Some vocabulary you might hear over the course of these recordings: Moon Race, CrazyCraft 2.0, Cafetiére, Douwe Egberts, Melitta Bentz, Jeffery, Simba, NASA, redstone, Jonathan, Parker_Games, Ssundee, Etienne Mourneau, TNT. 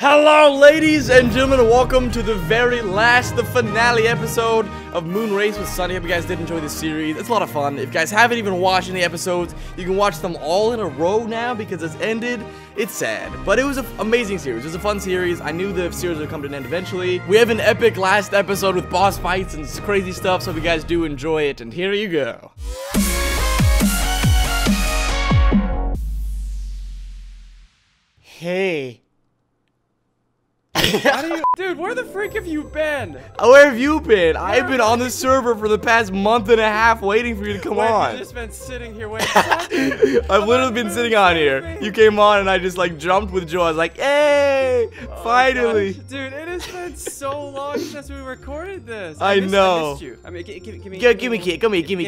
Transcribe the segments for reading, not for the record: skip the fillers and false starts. Hello ladies and gentlemen, and welcome to the very last, the finale episode of Moon Race with Ssundee. Hope you guys did enjoy this series. It's a lot of fun. If you guys haven't even watched any episodes, you can watch them all in a row now because it's ended. It's sad, but it was an amazing series. It was a fun series. I knew the series would come to an end eventually. We have an epic last episode with boss fights and crazy stuff, so hope you guys do enjoy it, and here you go. Hey. Dude, where the freak have you been? Oh, where have you been? I've been on the server for the past month and a half waiting for you to come on. I've just been sitting here waiting. I've literally been sitting on here. You came on and I just like jumped with joy. I was like, hey, oh, finally. Gosh. Dude, it has been so long since we recorded this. I know. I missed you. I mean, give me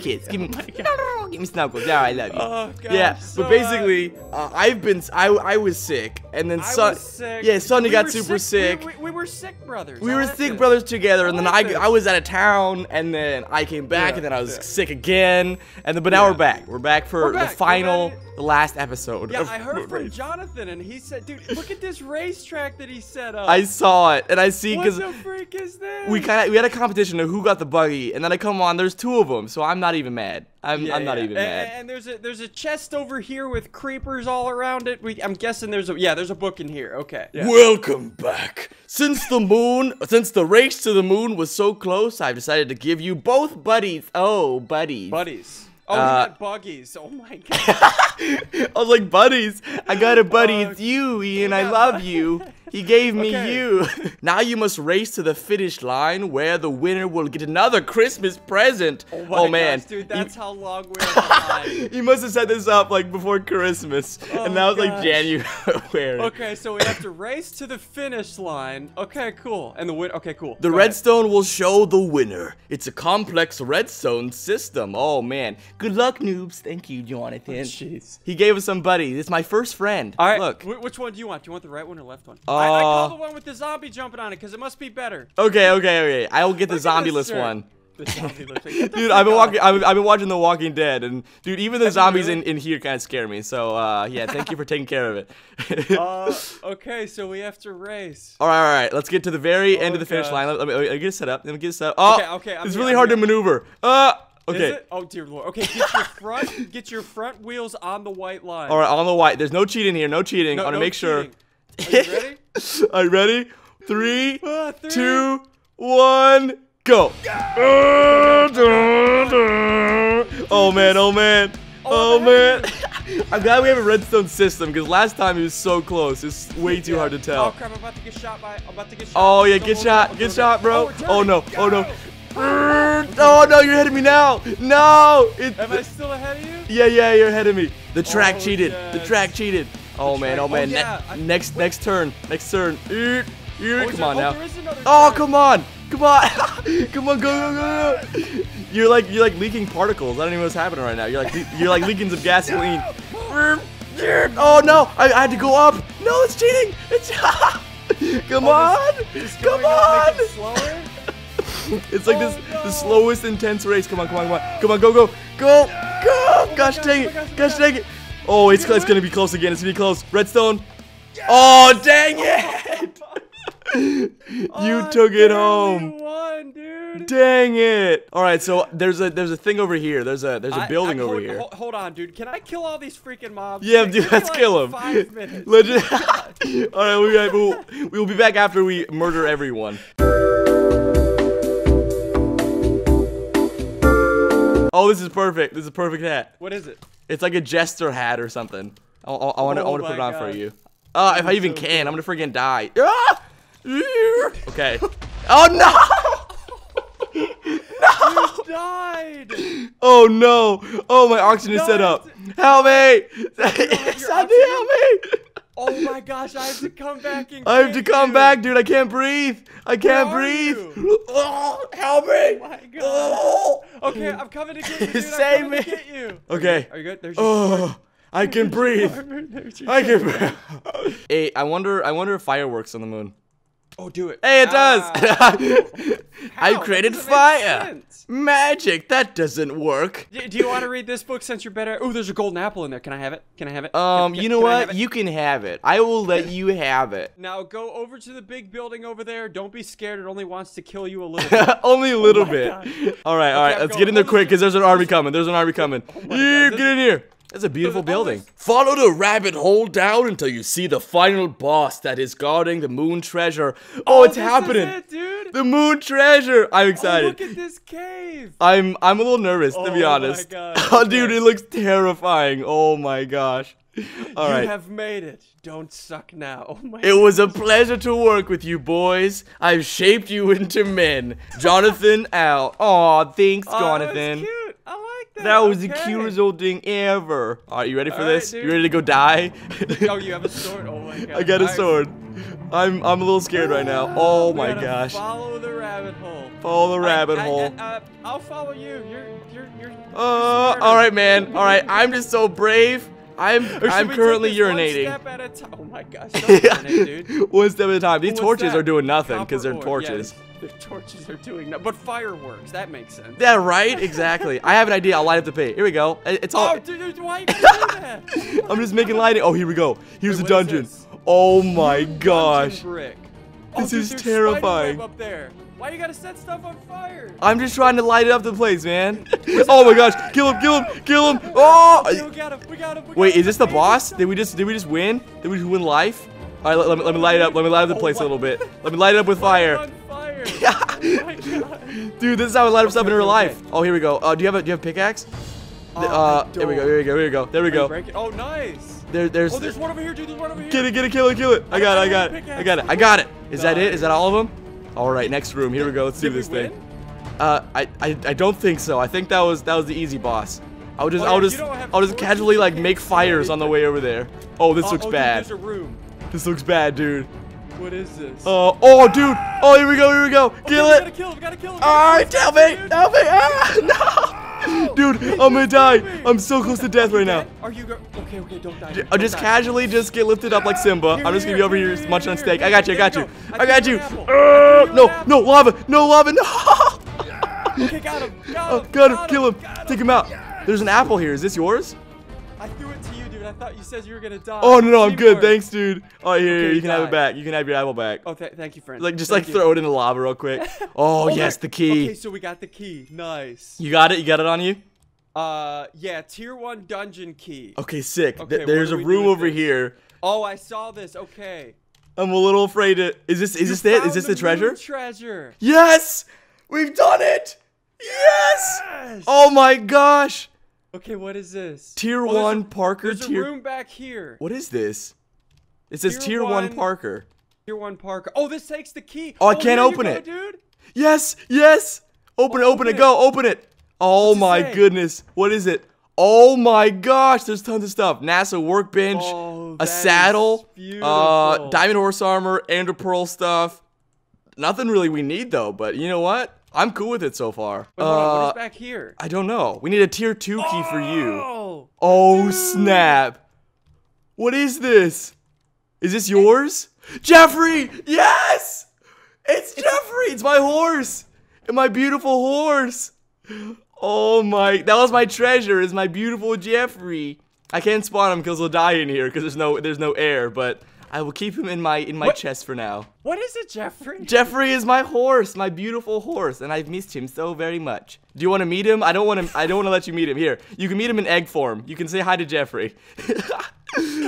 kids. Give me snuggles. Yeah, I love you. Oh, gosh, yeah, so but basically, I was sick, and then Ssundee got super sick. We were sick brothers. We were sick brothers together, and then I was out of town, and then I came back, and then I was sick again, and then but now we're back. We're back for the final, the last episode. Yeah, I heard from Jonathan, and he said, "Dude, look at this racetrack that he set up." I saw it, and I see because what the freak is this? We had a competition of who got the buggy, and then I come on. There's two of them, so I'm not even mad. I'm not even mad. And there's a chest over here with creepers all around it. I'm guessing there's a book in here. Okay. Yeah. Welcome back. Since the race to the moon was so close, I've decided to give you both buddies. Oh, buddies. Buddies. Oh, not buggies. Oh my god. I was like, buddies. I got a buddy. It's you, Ian. I love you. He gave me you. Now you must race to the finish line where the winner will get another Christmas present. Oh man. Gosh, dude, that's how long we're You must have set this up like before Christmas. Oh, and that was like January. Okay, so we have to race to the finish line. Okay, cool. And the win. Okay, cool. The redstone will show the winner. It's a complex redstone system. Oh man. Good luck, noobs. Thank you, Jonathan. Jeez. He gave us some buddies. It's my first friend. All right. Look. Which one do you want? Do you want the right one or left one? I call the one with the zombie jumping on it because it must be better. Okay. I'll get the zombieless one. Dude, I've been watching The Walking Dead, and dude, even the zombies in here kind of scare me. So yeah, thank you for taking care of it. Okay, so we have to race. All right. Let's get to the very end of the finish line. Let me get it set up. Oh, okay, it's really hard to maneuver. Okay. Is it? Oh dear lord. Okay, get your front wheels on the white line. All right, on the white. There's no cheating here. No cheating. I want to make sure. Are you ready? Are you ready? Three, 2, 1, go! Oh man! I'm glad we have a redstone system because last time it was so close. It's way too hard to tell. Oh crap! I'm about to get shot. Oh yeah, get shot, bro! Oh no! Oh no, you're ahead of me now! No! Am I still ahead of you? Yeah, you're ahead of me. The track cheated. Yes. The track cheated. Oh man! Next turn. Come on now. Oh, come on! Come on, go! You're like leaking particles. I don't even know what's happening right now. You're like leaking some gasoline. Oh no! I had to go up. No, it's cheating. It's come on! It's like the slowest intense race. Come on, go! Gosh dang it! Oh, it's gonna be close again. It's gonna be close. Redstone. Yes! Oh, dang it! you took it home. We won, dude. Dang it! All right, so there's a thing over here. There's a building over here. Hold on, dude. Can I kill all these freaking mobs? Yeah, dude. Let's kill them. 5 minutes. Legit. All right, we'll be back after we murder everyone. Oh, this is perfect. This is a perfect hat. What is it? It's like a jester hat or something. I want to put it on for you. If I even can, I'm gonna freaking die. Okay. Oh no! No! You died. Oh no! Oh, my oxygen is set up. Help me! Somebody help me! Oh my gosh! I have to come back and I have to come back, dude. I can't breathe. Where are you? Oh, help me! Oh my god! Oh. Okay, I'm coming to get you. Dude. Save me! Get you. Okay. Are you good? There's your I can breathe. I can breathe. Hey, I wonder if fireworks on the moon. Oh, do it. Hey, it does. I created fire. Magic. That doesn't work. Do you want to read this book since you're better? Oh, there's a golden apple in there. Can I have it? Can I have it? You know what? You can have it. I will let you have it. Now go over to the big building over there. Don't be scared. It only wants to kill you a little bit. Only a little bit. All right. All right. Let's get in there quick because there's an army coming. There's an army coming. Yeah, get in here. That's a beautiful building. Follow the rabbit hole down until you see the final boss that is guarding the moon treasure. Oh, it's happening. Is it, dude? The moon treasure. I'm excited. Oh, look at this cave. I'm a little nervous, to be honest. Oh, my God. Dude, it looks terrifying. Oh, my gosh. All right. You have made it. Don't suck now. Oh my it was a pleasure to work with you, boys. I've shaped you into men. Jonathan out. Aw, thanks, Jonathan. That was the cutest old thing ever. All right, you ready for this? Dude. You ready to go die? Oh, you have a sword. Oh my God. I got a sword. I'm a little scared right now. Oh my gosh. Follow the rabbit hole. Follow the rabbit hole. I'll follow you. You're all right, man. All right, I'm just so brave. I'm currently urinating. One step at a time. Oh my gosh. Don't urinate, dude. One step at a time. These torches are doing nothing because they're torches. Yeah, the torches are doing nothing. But fireworks, that makes sense. Yeah, right? Exactly. I have an idea. I'll light up the pit. Here we go. It's all. Oh, dude, why you do that? I'm just making lighting. Oh, here we go. Here's a dungeon. Oh my gosh. Brick. Oh, this is terrifying. Up there. Why you gotta set stuff on fire? I'm just trying to light up the place, man. Oh my gosh. Kill him, kill him, kill him. Oh! We got him, we got him. Wait, is this the boss? Did we just win? Did we win life? All right, let me light it up. Let me light up the place a little bit. Let me light it up with fire. Oh my God. Dude, this is how we light up stuff in real life. Oh, here we go. Do you have a pickaxe? Here we go. There we go. Oh, nice. There's one over here, dude. There's one over here. Get it, kill it. I got it. Is that it? Is that all of them? All right, next room. Here we go. Let's do this thing. I don't think so. I think that was the easy boss. I'll just casually like make fires on the way over there. Oh, this looks bad. Dude, there's a room. This looks bad, dude. What is this? Oh, dude. Oh, here we go. Kill it. We gotta kill it. All right, help me. Ah, no. Dude, I'm gonna die. I'm so close to death right now. Are you okay, don't die. I'll just casually just get lifted up like Simba. I'm just gonna be over here munching on steak. I got you. No, lava, no. Okay, got him, kill him. Take him out. There's an apple here. Is this yours? I threw it to you, dude. I thought you said you were gonna die. Oh no, I'm good. Thanks, dude. All right, here, you can have it back. You can have your apple back. Oh, thank you, friend. Like, just like throw it in the lava real quick. Oh yes, the key. Okay, so we got the key. Nice. You got it. You got it on you. Yeah, tier 1 dungeon key. Okay, sick. Okay, there's a room over here. Oh, I saw this. Okay. I'm a little afraid. Is this it? Is this the treasure? Treasure. Yes, we've done it. Yes. Oh my gosh. Okay, what is this? Tier 1 Parker. There's a room back here. What is this? It says tier 1 Parker. Tier 1 Parker. Oh, this takes the key. Oh, I can't open it, dude. Yes. Open it. Go, open it. Oh my goodness. What is it? Oh my gosh. There's tons of stuff. NASA workbench, a saddle, diamond horse armor, ender pearl stuff. Nothing really we need though, but you know what? I'm cool with it so far. Wait, hold on. What is back here? I don't know. We need a tier 2 key for you. Oh, dude. Snap. What is this? Is this yours? Jeffery! Yes! It's Jeffery! It's my horse! And my beautiful horse! Oh my, that was my treasure, is my beautiful Jeffery. I can't spawn him because he'll die in here because there's no air, but I will keep him in my chest for now. What is it, Jeffery? Jeffery is my horse, my beautiful horse, and I've missed him so very much. Do you want to meet him? I don't want to let you meet him. Here, you can meet him in egg form. You can say hi to Jeffery.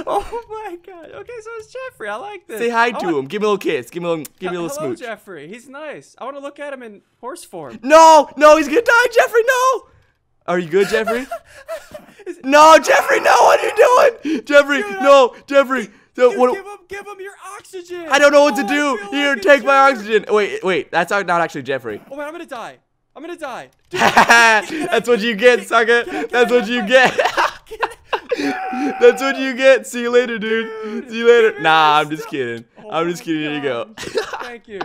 Oh my God. Okay, so it's Jeffery. I like this. Say hi to him. Give him a little kiss. Give me a little smooch. Hello, Jeffery. He's nice. I want to look at him in horse form. No, he's gonna die, Jeffery. No. Are you good, Jeffery? No, Jeffery. No, what are you doing, Jeffery? Dude, no, Jeffery. Dude, give him your oxygen. I don't know what to do. Here, like take my oxygen. Wait. That's not actually Jeffery. Oh man, I'm gonna die. Dude, that's what you get, sucker. That's what you get. That's what you get. See you later, dude. See you later. Nah, I'm just kidding. I'm just kidding. Here you go. Thank you.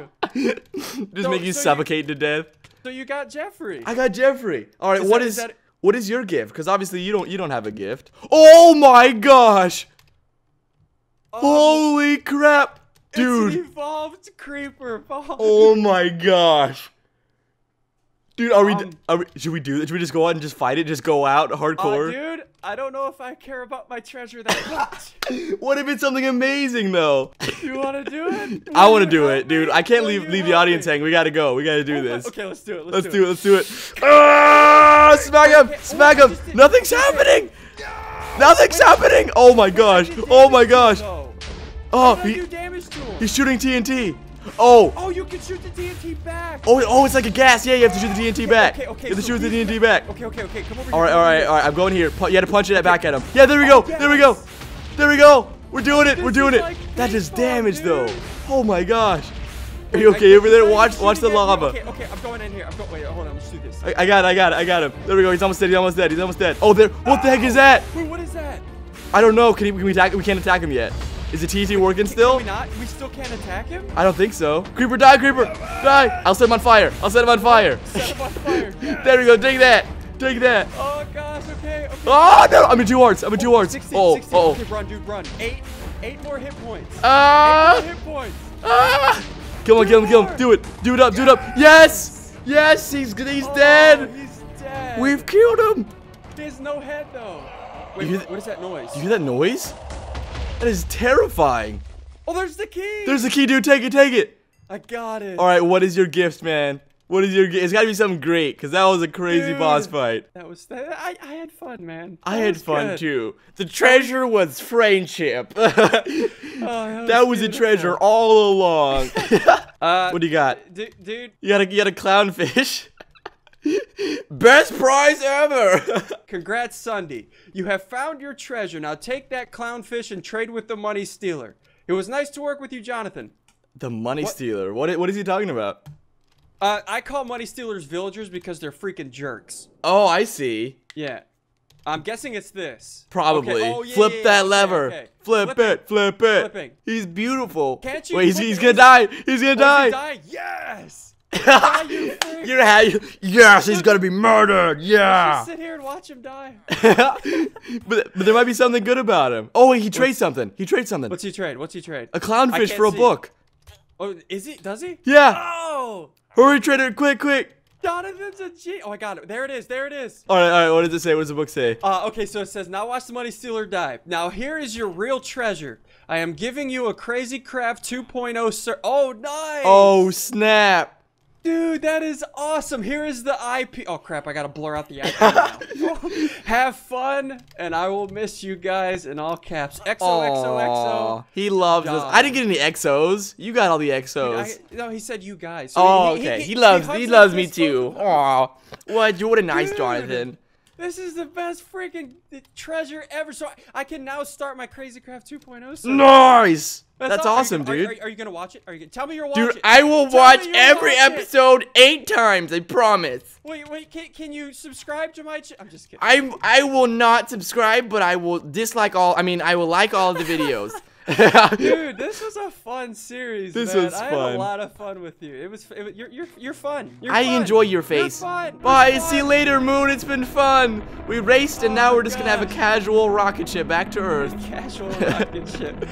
Just make you suffocate to death. So you got Jeffery. I got Jeffery. All right, what is your gift? Because obviously you don't have a gift. Oh my gosh. Holy crap. Dude. It's an evolved creeper. Oh my gosh. Dude, should we do that? Should we just go out and just fight it? Just go out hardcore? Dude, I don't know if I care about my treasure that much. What if it's something amazing, though? You want to do it? I want to do it, dude. I can't leave the audience hanging. We got to go. We got to do this. Okay, let's do it. Let's do it. Ah, smack him. Smack him. Nothing's happening. Nothing's happening. Oh, my gosh. Oh, my gosh. Oh, he's shooting TNT. Oh! Oh, you can shoot the TNT back! Oh, it's like a gas. Yeah, you have to shoot the TNT back. Okay, you have to shoot the TNT back. Okay. Come over here. All right. I'm going here. You had to punch it back at him. Yeah, there we go. Yes. There we go. We're doing it. Like that is damage, dude. Though. Oh my gosh. Are you okay over there? Watch the lava. Okay. I'm going in here. Wait, hold on. Let's do this. I got him. There we go. He's almost dead. Oh, there. What the heck is that? Wait, what is that? I don't know. Can we attack? We can't attack him yet. Is the TNT working still? Can we not? We still can't attack him? I don't think so. Creeper, die, creeper! Die! I'll set him on fire. Set him on fire. There we go. Take that. Oh, gosh. Okay. Oh, no. I'm in two hearts. 16, oh, 16. Oh. Okay, run, dude. Eight more hit points. Kill him. Do it up. Yes! Yes! He's dead. He's dead. We've killed him. There's no head, though. Wait, what is that noise? You hear that noise? That is terrifying. Oh, there's the key. Dude. Take it. I got it. All right, what is your gift, man? It's got to be something great, because that was a crazy boss fight. I had fun, man. I had fun, too. The treasure was friendship. that was a treasure all along. What do you got? Dude. You got a clownfish? Best prize ever! Congrats, Ssundee. You have found your treasure. Now take that clownfish and trade with the money stealer. It was nice to work with you, Jonathan. The money stealer? What is he talking about? I call money stealers villagers because they're freaking jerks. Oh, I see. Yeah. I'm guessing it's this. Probably. Okay. Oh, yeah, Flip that lever. Okay. Flip it. Flipping. He's beautiful. Can't you? Wait, he's gonna die. He's gonna die. Yes! Yes, he's gonna be murdered. Yeah. Just sit here and watch him die. but there might be something good about him. Oh wait, he trades something. What's he trade? A clownfish for a book. Oh, is he? Does he? Yeah. Oh. Hurry, trader, quick. Jonathan's a G. Oh, I got it. There it is. All right. What does it say? What does the book say? Okay, so it says, now watch the money stealer die. Now here is your real treasure. I am giving you a CrazyCraft 2.0. Oh, nice. Oh snap. Dude, that is awesome. Here is the IP. Oh, crap. I got to blur out the IP now. Have fun, and I will miss you guys in all caps. XOXOXO. He loves us. I didn't get any XOs. You got all the XOs. Dude, no, he said you guys. So okay. He loves me, too. Aw. What a nice Jonathan. This is the best freaking treasure ever. So I can now start my CrazyCraft 2.0. Nice. That's awesome, dude. Are you going to watch it? Tell me you're watching it. Dude, I will watch every episode 8 times, I promise. Wait, can you subscribe to my channel? I'm just kidding. I will not subscribe, but I will dislike all, I will like all the videos. Dude, this was a fun series, man. I had a lot of fun with you. You're fun. I enjoy your face. Bye. See you later, Moon. It's been fun. We raced, and now we're just gonna have a casual rocket ship back to Earth. Casual rocket ship.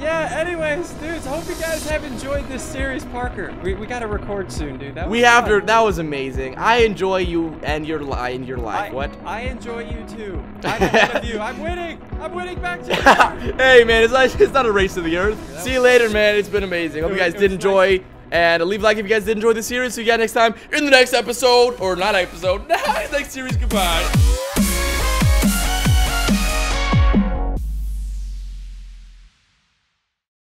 Yeah. Anyways, dudes, hope you guys have enjoyed this series, Parker. We gotta record soon, dude. That was amazing. I enjoy you and your life. I enjoy you too. I'm ahead of you. I'm winning back to you. Hey, man. It's not a race to the earth. See you later, man. It's been amazing. Hope you guys did enjoy. Nice. And leave a like if you guys did enjoy the series. See you guys next time in the next episode. Or not episode. Next series. Goodbye.